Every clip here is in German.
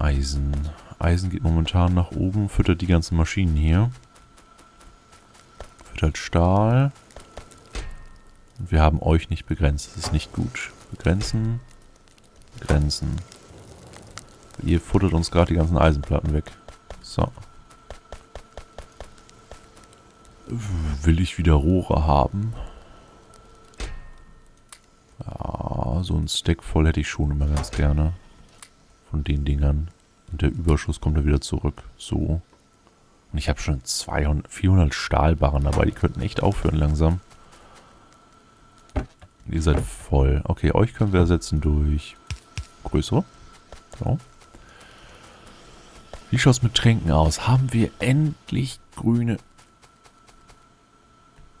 Eisen. Eisen geht momentan nach oben, füttert die ganzen Maschinen hier. Füttert Stahl. Und wir haben euch nicht begrenzt, das ist nicht gut. Begrenzen. Begrenzen. Ihr futtert uns gerade die ganzen Eisenplatten weg. So. Will ich wieder Rohre haben? Ja, so ein Stack voll hätte ich schon immer ganz gerne. Von den Dingern. Und der Überschuss kommt dann wieder zurück. So. Und ich habe schon 200, 400 Stahlbarren dabei. Die könnten echt aufhören langsam. Und ihr seid voll. Okay, euch können wir ersetzen durch größere. So. Wie schaut es mit Tränken aus? Haben wir endlich grüne...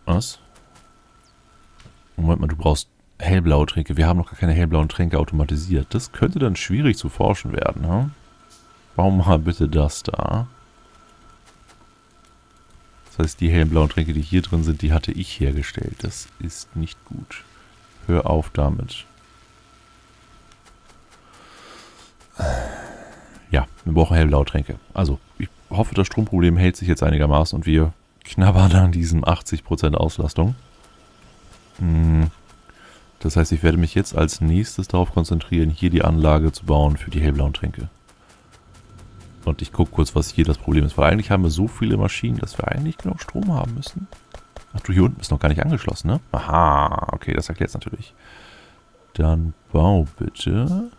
Was? Moment mal, du brauchst hellblaue Tränke. Wir haben noch gar keine hellblauen Tränke automatisiert. Das könnte dann schwierig zu forschen werden, ne? Bau mal bitte das da. Das heißt, die hellblauen Tränke, die hier drin sind, die hatte ich hergestellt. Das ist nicht gut. Hör auf damit. Ja, wir brauchen hellblaue Tränke. Also, ich hoffe, das Stromproblem hält sich jetzt einigermaßen und wir knabbern an diesem 80% Auslastung. Das heißt, ich werde mich jetzt als nächstes darauf konzentrieren, hier die Anlage zu bauen für die hellblauen Tränke. Und ich gucke kurz, was hier das Problem ist, weil eigentlich haben wir so viele Maschinen, dass wir eigentlich genug Strom haben müssen. Ach du, hier unten ist noch gar nicht angeschlossen, ne? Aha, okay, das erklärt es natürlich. Dann bau bitte...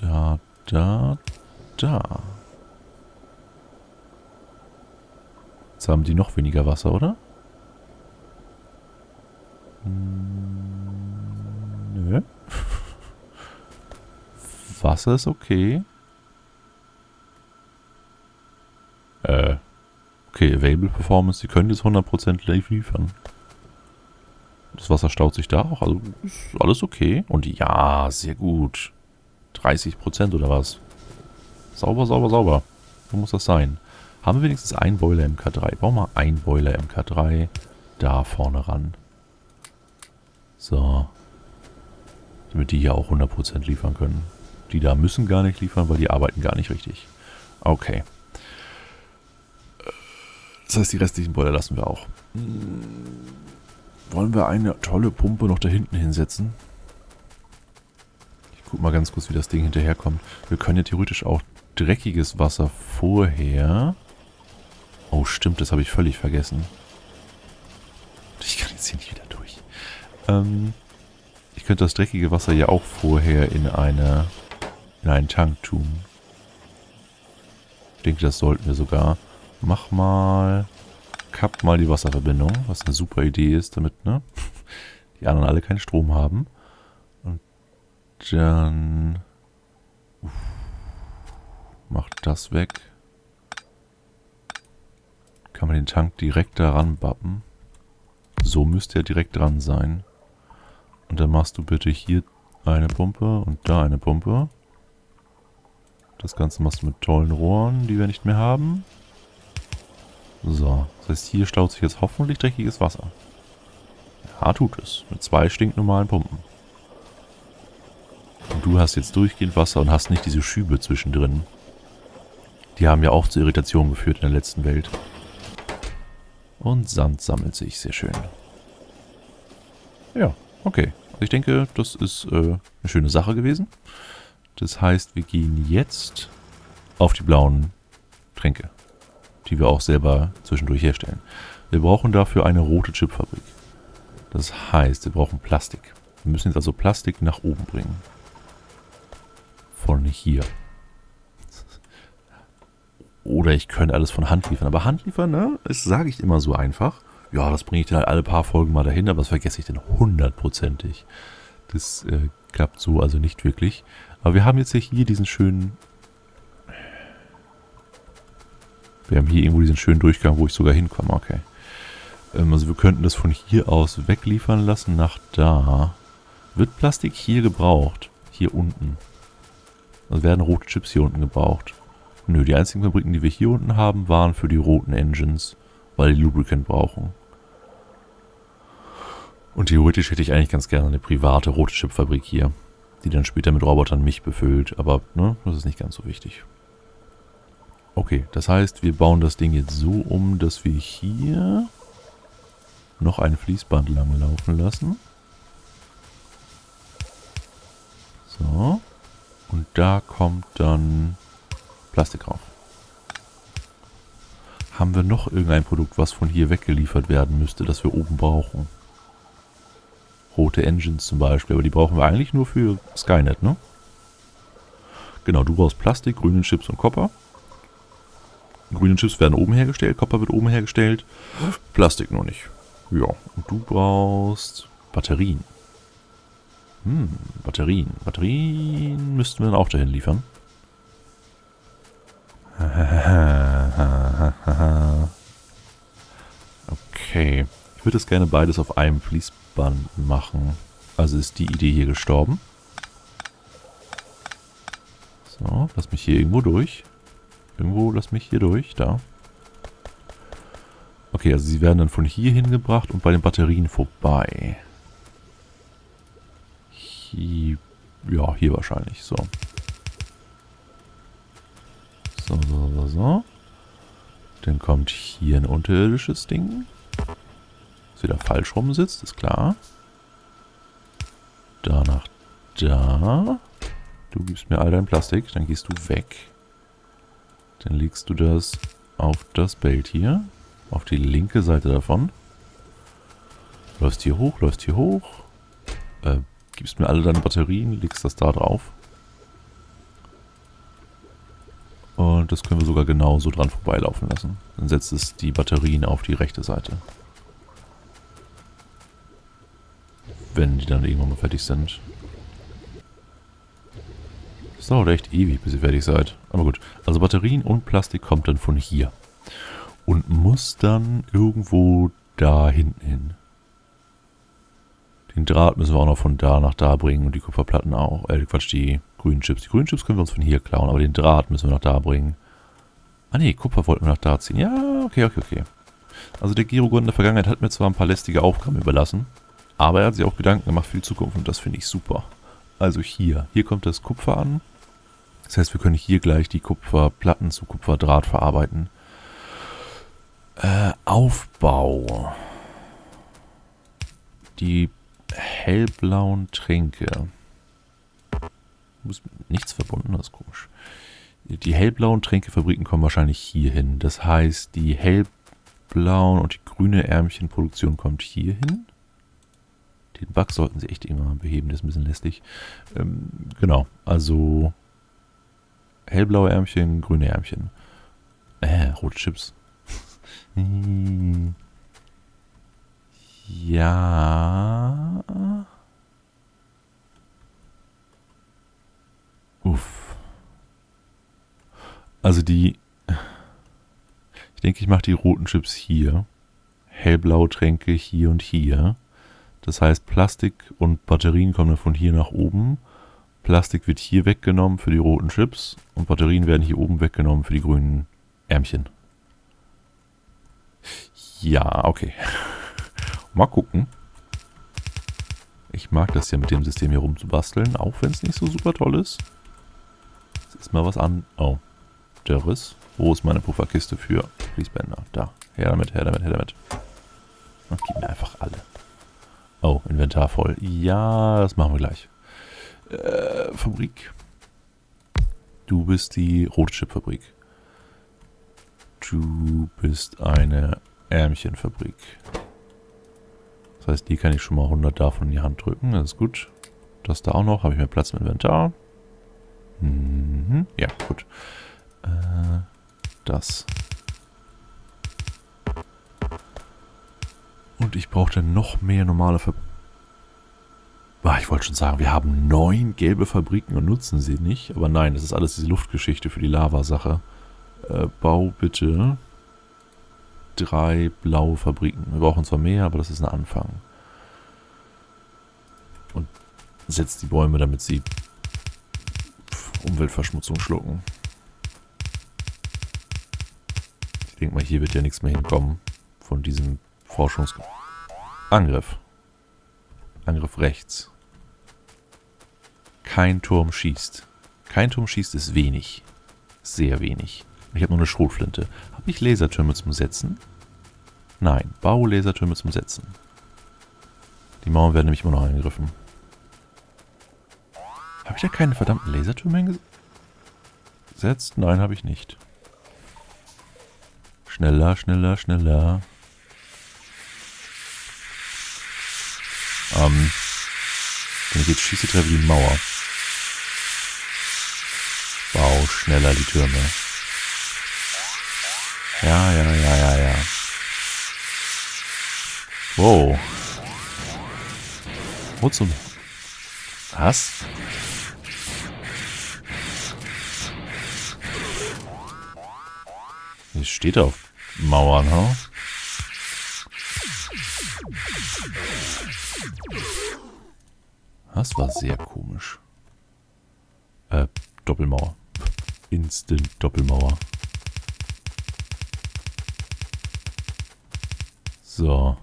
Da, da, da. Jetzt haben die noch weniger Wasser, oder? Nö. Wasser ist okay. Okay, Available Performance, die können jetzt 100% liefern. Das Wasser staut sich da auch, also ist alles okay. Und ja, sehr gut. 30% oder was? Sauber, sauber, sauber. So muss das sein. Haben wir wenigstens einen Boiler MK3? Bauen wir mal einen Boiler MK3 da vorne ran. So. Damit die hier auch 100% liefern können. Die da müssen gar nicht liefern, weil die arbeiten gar nicht richtig. Okay. Das heißt, die restlichen Boiler lassen wir auch. Wollen wir eine tolle Pumpe noch da hinten hinsetzen? Guck mal ganz kurz, wie das Ding hinterherkommt. Wir können ja theoretisch auch dreckiges Wasser vorher... Oh, stimmt, das habe ich völlig vergessen. Ich kann jetzt hier nicht wieder durch. Ich könnte das dreckige Wasser ja auch vorher in einen Tank tun. Ich denke, das sollten wir sogar. Mach mal... Kapp mal die Wasserverbindung, was eine super Idee ist, damit, ne? Die anderen alle keinen Strom haben. Dann macht das weg. Kann man den Tank direkt daran bappen. So müsste er direkt dran sein. Und dann machst du bitte hier eine Pumpe und da eine Pumpe. Das Ganze machst du mit tollen Rohren, die wir nicht mehr haben. So, das heißt, hier staut sich jetzt hoffentlich dreckiges Wasser. Ja, tut es. Mit 2 stinknormalen Pumpen. Und du hast jetzt durchgehend Wasser und hast nicht diese Schübe zwischendrin. Die haben ja auch zu Irritationen geführt in der letzten Welt. Und Sand sammelt sich, sehr schön. Ja, okay. Also ich denke, das ist eine schöne Sache gewesen. Das heißt, wir gehen jetzt auf die blauen Tränke, die wir auch selber zwischendurch herstellen. Wir brauchen dafür eine rote Chipfabrik. Das heißt, wir brauchen Plastik. Wir müssen jetzt also Plastik nach oben bringen. Von hier. Oder ich könnte alles von Hand liefern. Aber Hand liefern, ne? Das sage ich immer so einfach. Ja, das bringe ich dann halt alle paar Folgen mal dahin, aber das vergesse ich dann hundertprozentig. Das klappt so also nicht wirklich. Aber wir haben jetzt hier diesen schönen... Wir haben hier irgendwo diesen schönen Durchgang, wo ich sogar hinkomme. Okay. Also wir könnten das von hier aus wegliefern lassen nach da. Wird Plastik hier gebraucht? Hier unten. Also werden rote Chips hier unten gebraucht. Nö, die einzigen Fabriken, die wir hier unten haben, waren für die roten Engines, weil die Lubricant brauchen. Und theoretisch hätte ich eigentlich ganz gerne eine private rote Chip-Fabrik hier. die dann später mit Robotern mich befüllt. Aber ne, das ist nicht ganz so wichtig. Okay, das heißt, wir bauen das Ding jetzt so um, dass wir hier noch ein Fließband langlaufen lassen. So. Und da kommt dann Plastik rauf. Haben wir noch irgendein Produkt, was von hier weggeliefert werden müsste, das wir oben brauchen? Rote Engines zum Beispiel, aber die brauchen wir eigentlich nur für Skynet, ne? Genau, du brauchst Plastik, grünen Chips und Kupfer. Grüne Chips werden oben hergestellt, Kupfer wird oben hergestellt, Plastik noch nicht. Ja, und du brauchst Batterien. Batterien. Batterien müssten wir dann auch dahin liefern. Okay. Ich würde das gerne beides auf einem Fließband machen. Also ist die Idee hier gestorben. So, lass mich hier irgendwo durch. Irgendwo lass mich hier durch. Da. Okay, also sie werden dann von hier hingebracht und bei den Batterien vorbei. Hier, ja, hier wahrscheinlich. So. So. Dann kommt hier ein unterirdisches Ding. Das wieder falsch rum sitzt, ist klar. Danach da. Du gibst mir all dein Plastik, dann gehst du weg. Dann legst du das auf das Belt hier. Auf die linke Seite davon. Läufst hier hoch, läufst hier hoch. Gibst mir alle deine Batterien, legst das da drauf. Und das können wir sogar genauso dran vorbeilaufen lassen. Dann setzt es die Batterien auf die rechte Seite. Wenn die dann irgendwann mal fertig sind. Das dauert echt ewig, bis ihr fertig seid. Aber gut, also Batterien und Plastik kommt dann von hier. Und muss dann irgendwo da hinten hin. Den Draht müssen wir auch noch von da nach da bringen und die Kupferplatten auch. Quatsch, die grünen Chips. Die grünen Chips können wir uns von hier klauen, aber den Draht müssen wir nach da bringen. Ah ne, Kupfer wollten wir nach da ziehen. Ja, okay. Also der Gerugon in der Vergangenheit hat mir zwar ein paar lästige Aufgaben überlassen, aber er hat sich auch Gedanken gemacht für die Zukunft und das finde ich super. Also hier kommt das Kupfer an. Das heißt, wir können hier gleich die Kupferplatten zu Kupferdraht verarbeiten. Aufbau. Die hellblauen Tränke. Nichts verbunden, das ist komisch. Die hellblauen Tränkefabriken kommen wahrscheinlich hier hin. Das heißt, die hellblauen und die grüne Ärmchenproduktion kommt hier hin. Den Bug sollten sie echt immer beheben, das ist ein bisschen lästig. Genau, also hellblaue Ärmchen, grüne Ärmchen. Rote Chips. Ja. Uff. Also ich denke, ich mache die roten Chips hier. Hellblaue Tränke hier und hier. Das heißt, Plastik und Batterien kommen von hier nach oben. Plastik wird hier weggenommen für die roten Chips. Und Batterien werden hier oben weggenommen für die grünen Ärmchen. Ja, okay. Mal gucken. Ich mag das ja mit dem System hier rumzubasteln, auch wenn es nicht so super toll ist. Es ist mal was an. Oh, der Riss. Wo ist meine Pufferkiste für Fließbänder? Da. Her damit. Und gib mir einfach alle. Oh, Inventar voll. Ja, das machen wir gleich. Fabrik. Du bist die Rotchip-Fabrik. Du bist eine Ärmchenfabrik. Das heißt, die kann ich schon mal 100 davon in die Hand drücken. Das ist gut. Das da auch noch. Habe ich mehr Platz im Inventar? Ja, gut. Das. Und ich brauchte noch mehr normale Fabriken. Ich wollte schon sagen, wir haben 9 gelbe Fabriken und nutzen sie nicht. Aber nein, das ist alles diese Luftgeschichte für die Lava-Sache. Bau bitte 3 blaue Fabriken. Wir brauchen zwar mehr, aber das ist ein Anfang. Und setzt die Bäume, damit sie Umweltverschmutzung schlucken. Ich denke mal, hier wird ja nichts mehr hinkommen von diesem Forschungsgebiet. Angriff. Angriff rechts. kein Turm schießt. Kein Turm schießt ist wenig. Sehr wenig. Ich habe nur eine Schrotflinte. Habe ich Lasertürme zum Setzen? Nein, baue Lasertürme zum Setzen. Die Mauern werden nämlich immer noch angegriffen. Habe ich da keine verdammten Lasertürme hingesetzt? Nein, habe ich nicht. Schneller, schneller, schneller. Wenn ich jetzt schieße, treffe ich die Mauer. Bau schneller die Türme. Ja, ja, ja, ja, ja. Wow. Wo zum... Was? Hier steht auf Mauern, ha? Das war sehr komisch. Doppelmauer. Instant Doppelmauer. So.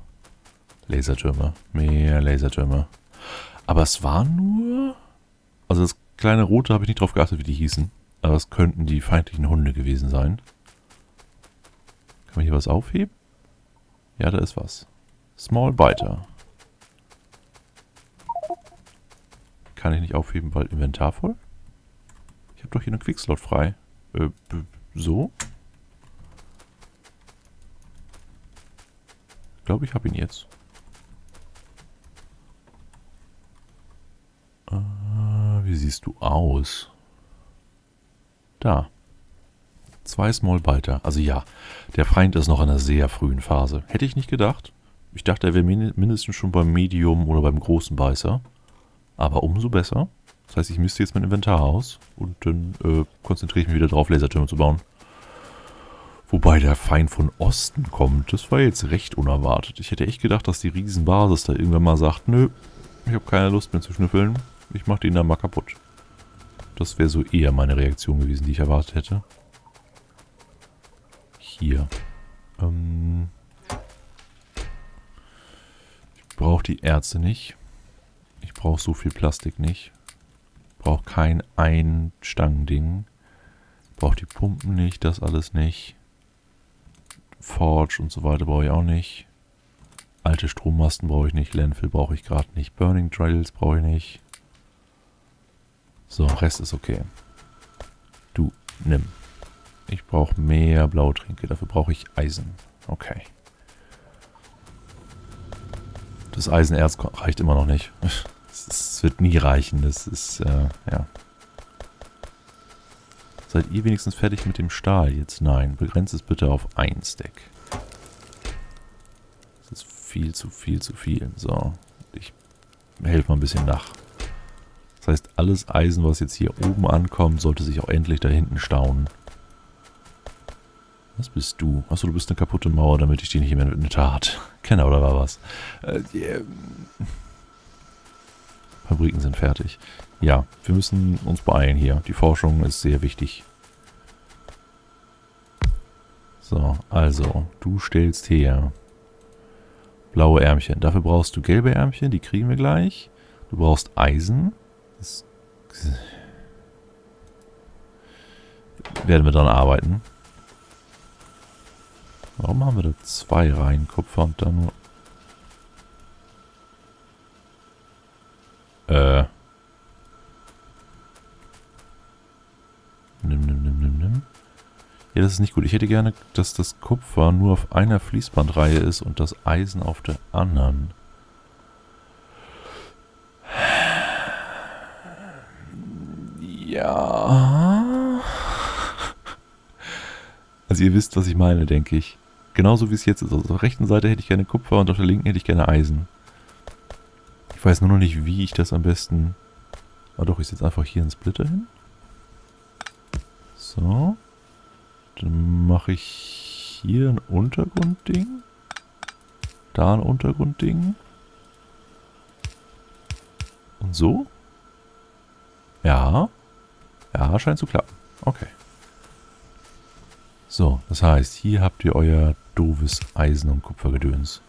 Lasertürme. Mehr Lasertürme. Aber es waren nur... Also das kleine Rote habe ich nicht drauf geachtet, wie die hießen. Aber es könnten die feindlichen Hunde gewesen sein. Kann man hier was aufheben? Ja, da ist was. Small Biter. Kann ich nicht aufheben, weil Inventar voll? Ich habe doch hier einen Quickslot frei. So? Ich glaube, ich habe ihn jetzt. Wie siehst du aus? Da. 2 Small Biter. Also ja, der Feind ist noch in einer sehr frühen Phase. Hätte ich nicht gedacht. Ich dachte, er wäre mindestens schon beim Medium oder beim großen Beißer. Aber umso besser. Das heißt, ich müsste jetzt mein Inventar aus. Und dann konzentriere ich mich wieder drauf, Lasertürme zu bauen. Wobei der Feind von Osten kommt. Das war jetzt recht unerwartet. Ich hätte echt gedacht, dass die Riesenbasis da irgendwann mal sagt, nö, ich habe keine Lust mehr zu schnüffeln. Ich mache den dann mal kaputt. Das wäre so eher meine Reaktion gewesen, die ich erwartet hätte. Hier. Ich brauche die Erze nicht. Ich brauche so viel Plastik nicht. Ich brauche kein Ein-Stangen-Ding. Ich brauche die Pumpen nicht, das alles nicht. Forge und so weiter brauche ich auch nicht. Alte Strommasten brauche ich nicht. Landfill brauche ich gerade nicht. Burning Trails brauche ich nicht. So, Rest ist okay. Du, nimm. Ich brauche mehr Blaue Tränke. Dafür brauche ich Eisen. Okay. Das Eisenerz reicht immer noch nicht. Es wird nie reichen. Das ist, ja. Seid ihr wenigstens fertig mit dem Stahl jetzt? Nein. Begrenzt es bitte auf 1 Stack. Das ist viel zu viel. So. Ich helfe mal ein bisschen nach. Das heißt, alles Eisen, was jetzt hier oben ankommt, sollte sich auch endlich da hinten stauen. Was bist du? Achso, du bist eine kaputte Mauer, damit ich die nicht mehr in Tat kenne, oder war was? Fabriken sind fertig. Ja, wir müssen uns beeilen hier. Die Forschung ist sehr wichtig. So, also, du stellst her blaue Ärmchen. Dafür brauchst du gelbe Ärmchen, die kriegen wir gleich. Du brauchst Eisen. Das werden wir dann arbeiten. Warum haben wir da 2 Reihen Kupfer und dann nur... Nimm. Ja, das ist nicht gut. Ich hätte gerne, dass das Kupfer nur auf einer Fließbandreihe ist und das Eisen auf der anderen. Ja. Also ihr wisst, was ich meine, denke ich. Genauso wie es jetzt ist. Also auf der rechten Seite hätte ich gerne Kupfer und auf der linken hätte ich gerne Eisen. Ich weiß nur noch nicht, wie ich das am besten... Ah doch, ich setze einfach hier einen Splitter hin. So. Dann mache ich hier ein Untergrundding. Da ein Untergrundding. Und so? Ja. Ja, scheint zu klappen. Okay. So, das heißt, hier habt ihr euer doofes Eisen- und Kupfergedöns.